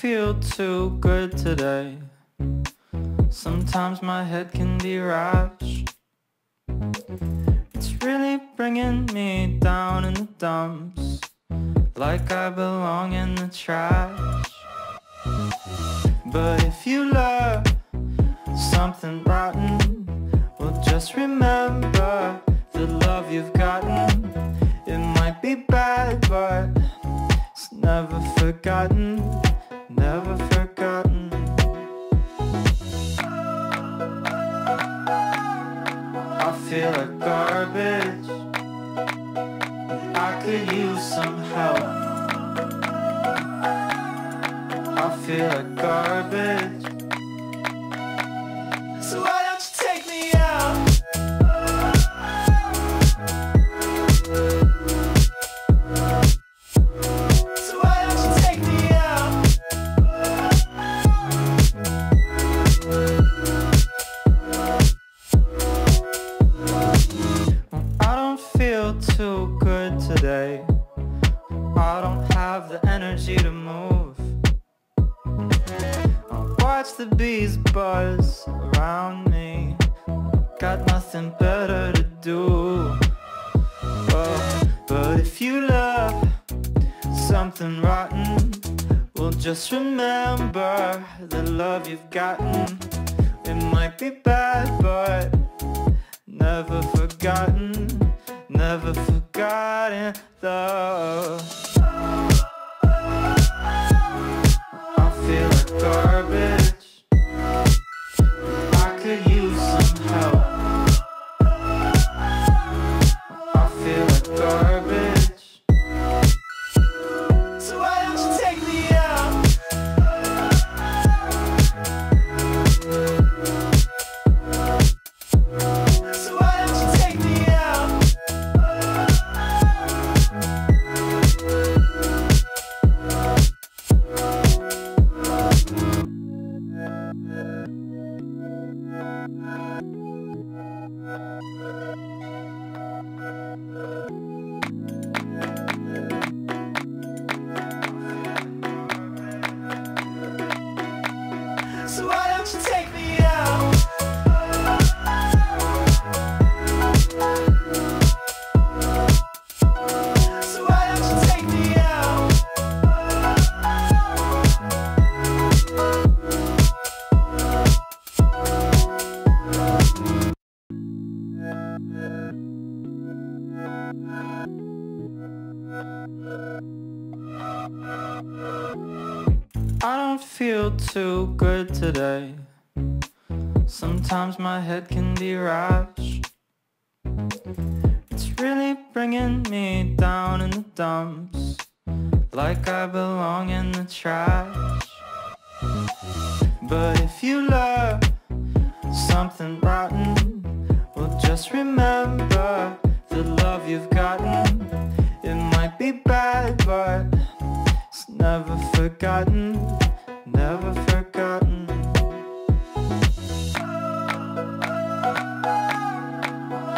feel too good today. Sometimes my head can be rash. It's really bringing me down in the dumps, like I belong in the trash. But if you love something rotten, well, just remember the love you've gotten. It might be bad, but it's never forgotten, never forgotten. I feel like garbage, I could use some help. I feel like garbage, so why don't you take me out? Too good today, I don't have the energy to move. I watch the bees buzz around me, got nothing better to do. Oh, but if you love something rotten, well, just remember the love you've gotten. It might be bad, but never forgotten, never forgotten love. I feel like garbage, I could use some help. I feel like garbage, so why don't you take me out? So why don't you take me out? So why don't you take me out? So why don't you take me out? I don't feel too good today. Sometimes my head can be rash. It's really bringing me down in the dumps, like I belong in the trash. But if you love something rotten, well, just remember the love you've gotten. It might be bad, but it's never forgotten, never forgotten.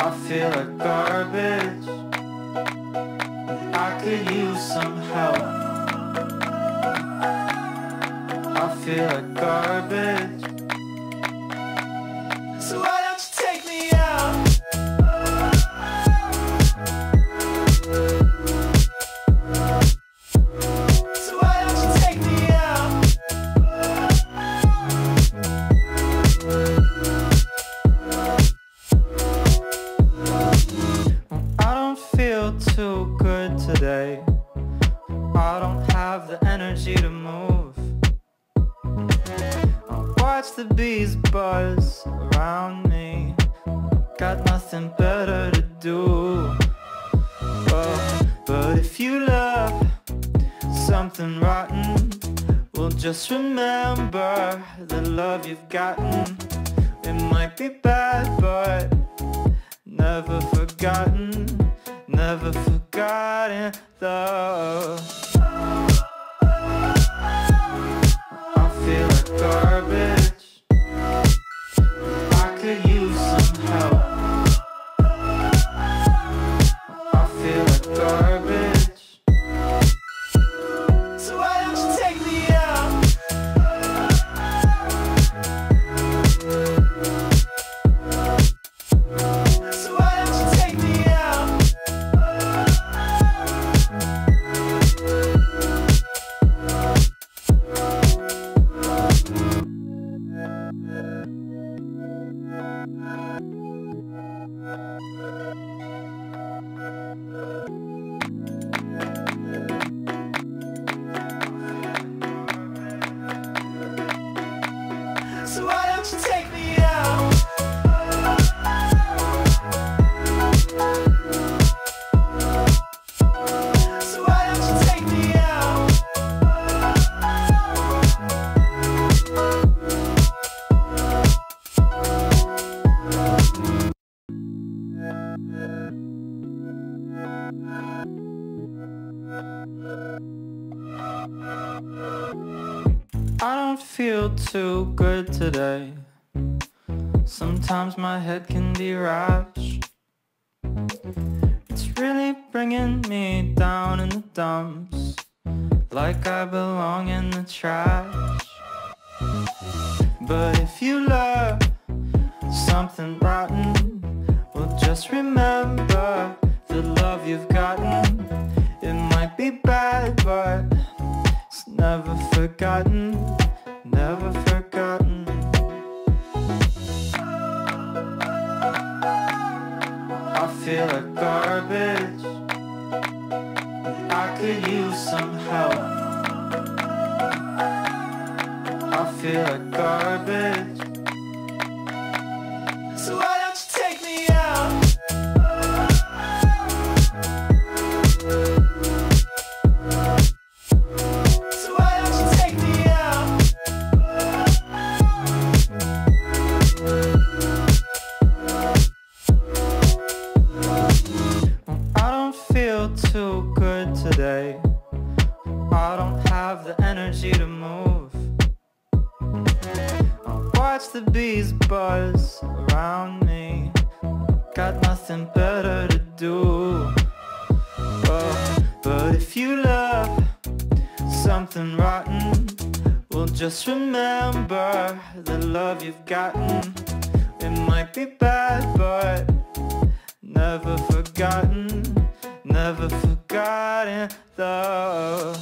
I feel like garbage, I could use some help. I feel like garbage, so why don't you take me out? Too good today, I don't have the energy to move. I watch the bees buzz around me, got nothing better to do. Oh, but if you love something rotten, well, just remember the love you've gotten. It might be bad, but never forgotten, never forgotten love. I feel like garbage, I could use some help. I feel like garbage, so why don't you take me out? don't feel too good today. Sometimes my head can be rash. It's really bringing me down in the dumps, like I belong in the trash. But if you love something rotten, well, just remember the love you've gotten. It might be bad, but it's never forgotten, never forgotten. I feel like garbage, and I could use some help. I feel like garbage, so why don't you take me out? Too good today, I don't have the energy to move. I watch the bees buzz around me, got nothing better to do. Oh, but if you love something rotten, well, just remember the love you've gotten. It might be bad, but never forgotten, never forgotten though.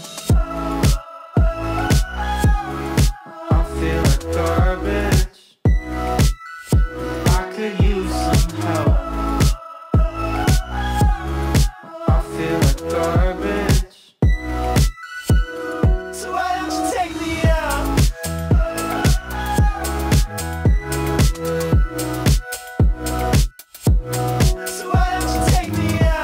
I feel like garbage, I could use some help. I feel like garbage, so why don't you take me out? So why don't you take me out? So why don't you take me out?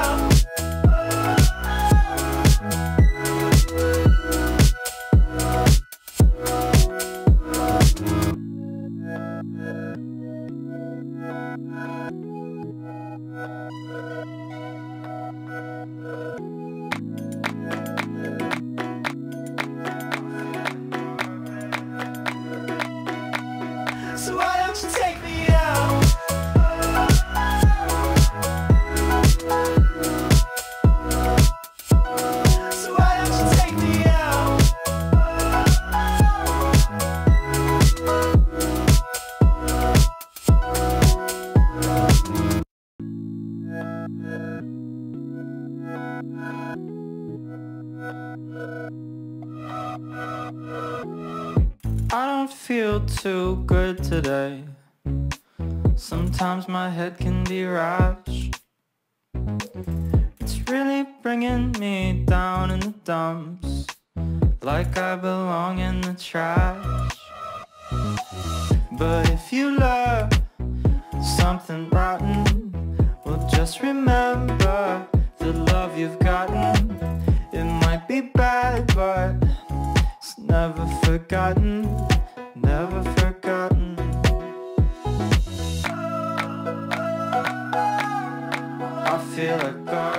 So why don't you take me out? I don't feel too good today. Sometimes my head can be rash. It's really bringing me down in the dumps, like I belong in the trash. But if you love something rotten, well, just remember the love you've gotten. It might be bad, but it's never forgotten, never forgotten. I feel like